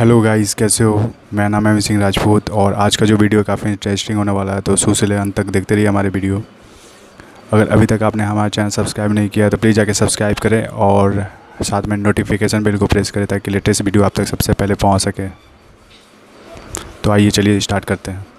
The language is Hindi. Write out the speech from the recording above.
हेलो गाइस, कैसे हो? मेरा नाम है अमित सिंह राजपूत और आज का जो वीडियो काफ़ी इंटरेस्टिंग होने वाला है, तो शुरू से अंत तक देखते रहिए हमारे वीडियो। अगर अभी तक आपने हमारा चैनल सब्सक्राइब नहीं किया तो प्लीज़ जाके सब्सक्राइब करें और साथ में नोटिफिकेशन बेल को प्रेस करें ताकि लेटेस्ट वीडियो आप तक सबसे पहले पहुँच सके। तो आइए चलिए स्टार्ट करते हैं।